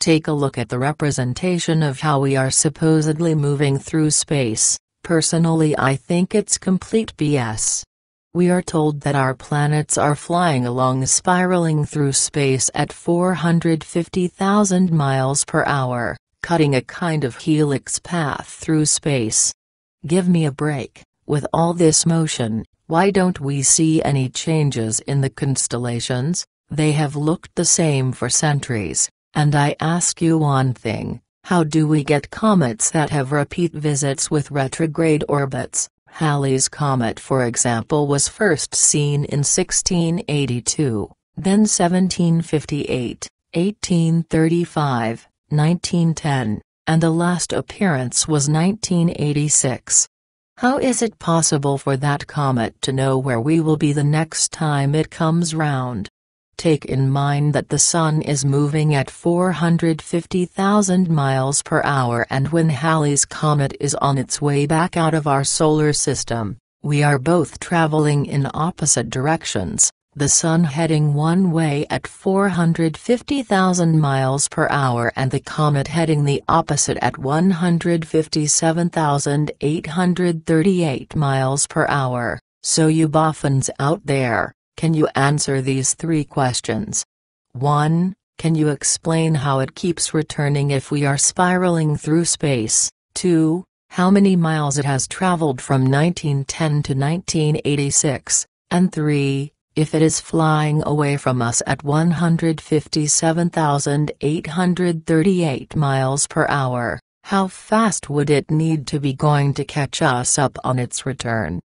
Take a look at the representation of how we are supposedly moving through space. Personally, I think it's complete BS. We are told that our planets are flying along, spiraling through space at 450,000 miles per hour, cutting a kind of helix path through space. Give me a break. With all this motion, why don't we see any changes in the constellations? They have looked the same for centuries. And I ask you one thing, how do we get comets that have repeat visits with retrograde orbits? Halley's Comet, for example, was first seen in 1682, then 1758, 1835, 1910, and the last appearance was 1986. How is it possible for that comet to know where we will be the next time it comes round? Take in mind that the Sun is moving at 450,000 miles per hour, and when Halley's Comet is on its way back out of our solar system, we are both traveling in opposite directions, the Sun heading one way at 450,000 miles per hour and the comet heading the opposite at 157,838 miles per hour. So you boffins out there, can you answer these three questions? 1. Can you explain how it keeps returning if we are spiraling through space? 2. How many miles it has traveled from 1910 to 1986? And 3. If it is flying away from us at 157,838 miles per hour, how fast would it need to be going to catch us up on its return?